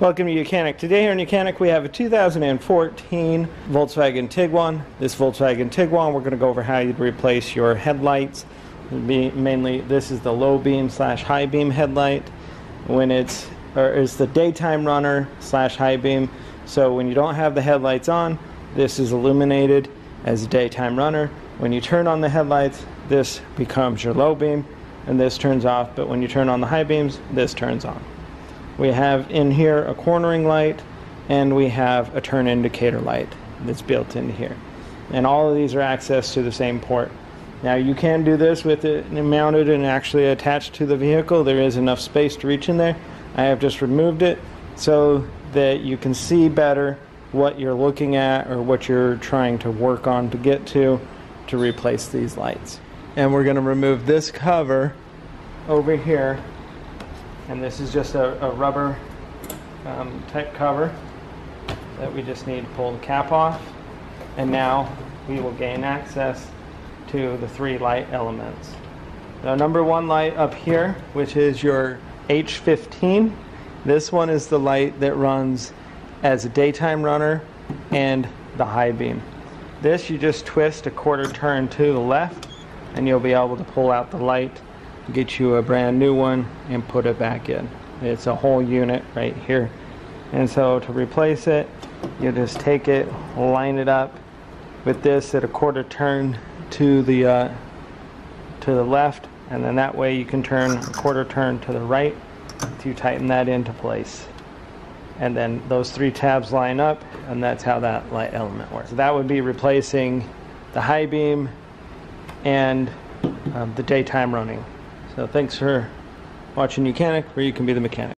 Welcome to YOUCANIC. Today here in YOUCANIC we have a 2014 Volkswagen Tiguan. This Volkswagen Tiguan, we're going to go over how you'd replace your headlights. Mainly this is the low beam / high beam headlight. It's the daytime runner / high beam. So when you don't have the headlights on, this is illuminated as a daytime runner. When you turn on the headlights, this becomes your low beam and this turns off, but when you turn on the high beams, this turns on. We have in here a cornering light, and we have a turn indicator light that's built in here. And all of these are accessed to the same port. Now you can do this with it mounted and actually attached to the vehicle. There is enough space to reach in there. I have just removed it so that you can see better what you're looking at or what you're trying to work on to get to replace these lights. And we're going to remove this cover over here. And this is just a rubber type cover that we just need to pull the cap off. And now we will gain access to the three light elements. The number one light up here, which is your H15. This one is the light that runs as a daytime runner and the high beam. This you just twist a quarter turn to the left and you'll be able to pull out the light, get you a brand new one, and put it back in. It's a whole unit right here. And so to replace it, you just take it, line it up with this at a quarter turn to the left, and then that way you can turn a quarter turn to the right to tighten that into place. And then those three tabs line up, and that's how that light element works. So that would be replacing the high beam and the daytime running. So thanks for watching YOUCANIC, where you can be the mechanic.